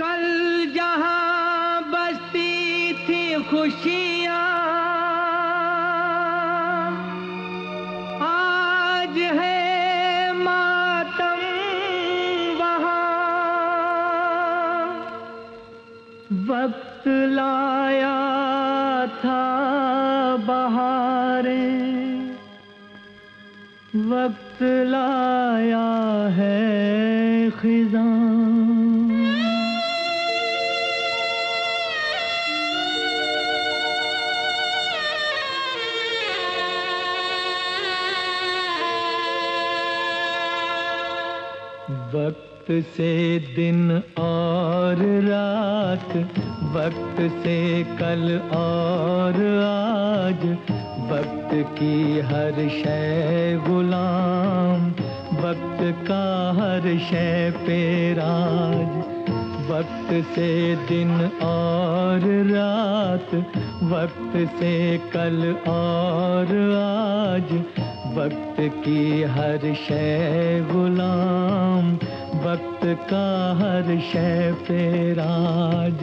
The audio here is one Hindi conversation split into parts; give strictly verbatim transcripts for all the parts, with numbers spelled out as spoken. कल जहां बसती थी खुशियां, आज है मातम वहां। वक्त लाया था बहारें, वक्त लाया है खिज़ां। वक्त से दिन और रात, वक्त से कल और आज, वक्त की हर शय गुलाम, वक्त का हर शय पे राज। वक्त से दिन और रात, वक्त से कल और आज, वक्त की हर शय गुलाम, वक्त का हर शय पे राज।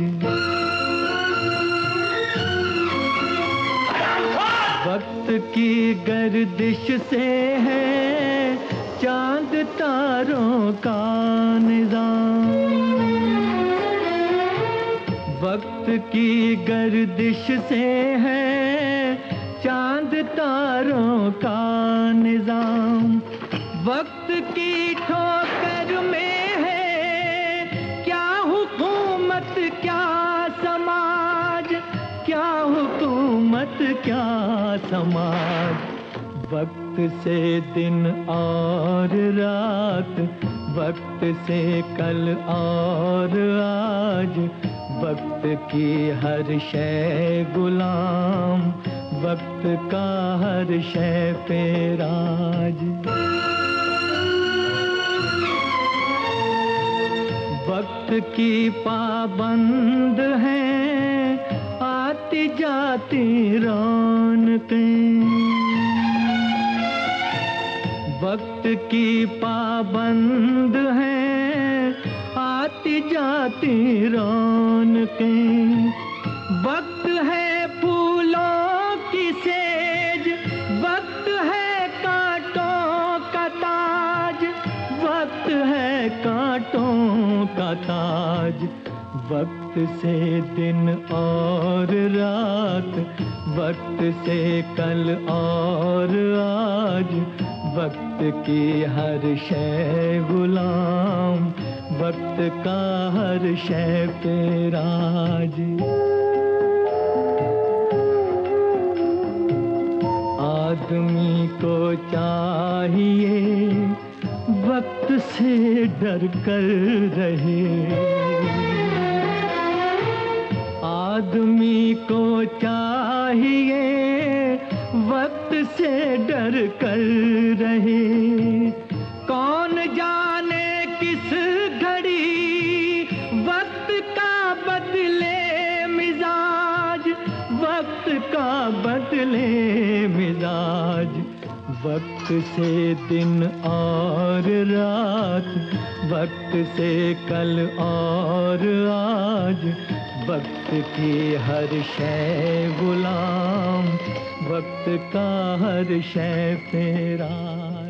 वक्त की गर्दिश से है चांद तारों का निज़ाम, वक्त की गर्दिश से है चांद तारों का निज़ाम। वक्त की ठोकर में है क्या हुकूमत क्या समाज, क्या हुकूमत क्या समाज। वक्त से दिन और रात, वक्त से कल और आज, वक्त की हर शय गुलाम, वक्त का हर शय पे राज। वक्त की पाबंद है आती जाती रौनकें, वक्त की पाबंद है आती जाती रौनकें। वक्त है फूलों की सेज, वक्त है कांटों का ताज, वक्त है कांटों का ताज। वक्त से दिन और रात, वक्त से कल और आज, वक्त की हर शय गुलाम, वक्त का हर शय पे राज। आदमी को चाहिए वक्त से डर कर रहे, आदमी को चाहिए वक्त से डर कर रहे। कौन जाने किस घड़ी वक्त का बदले मिजाज, वक्त का बदले मिजाज। वक्त से दिन और रात, वक्त से कल और आज, वक्त की हर शय गुलाम, वक्त का हर शय पे राज।